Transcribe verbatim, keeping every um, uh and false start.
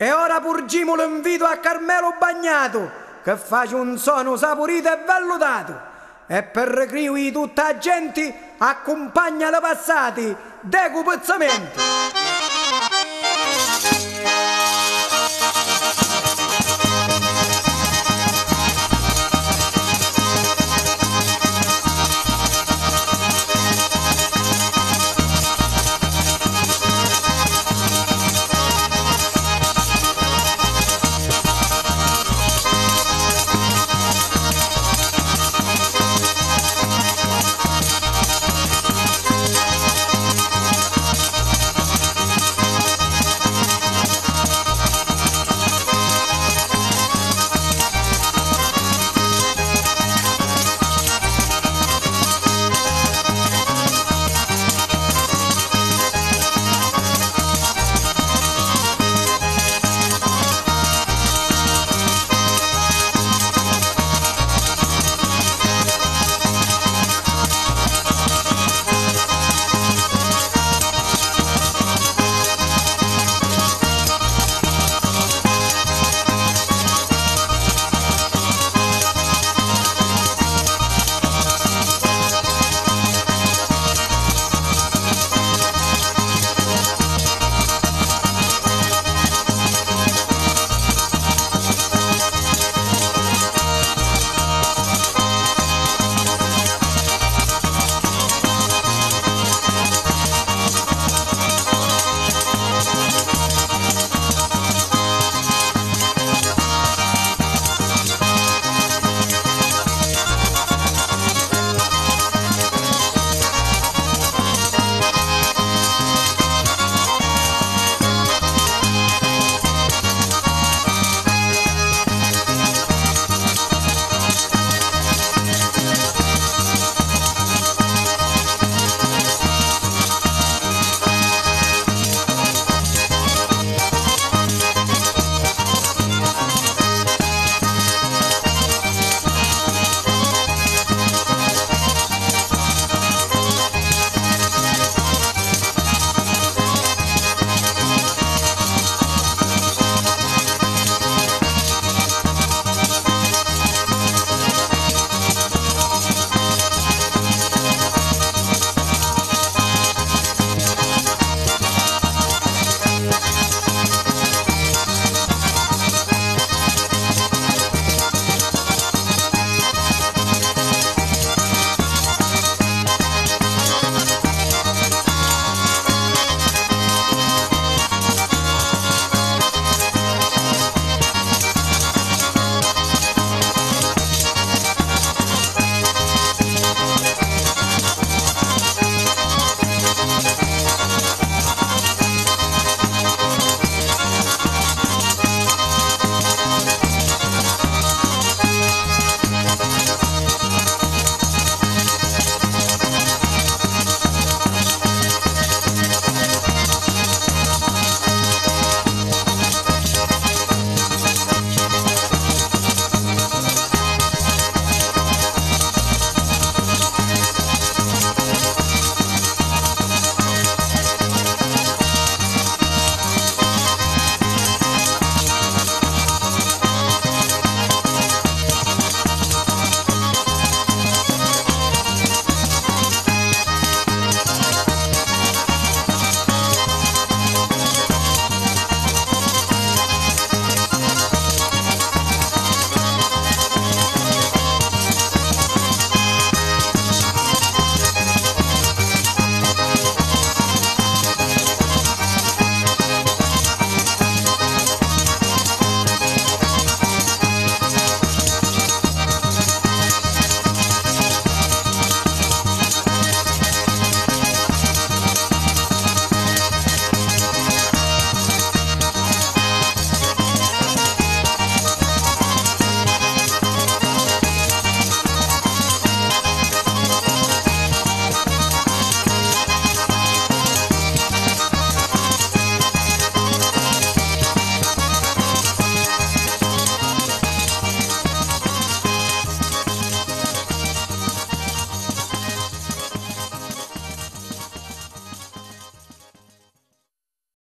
E ora porgiamo l'invito a Carmelo Bagnato, che faccia un suono saporito e valutato, e per recrio di tutta la gente accompagna le passate decupezzamenti.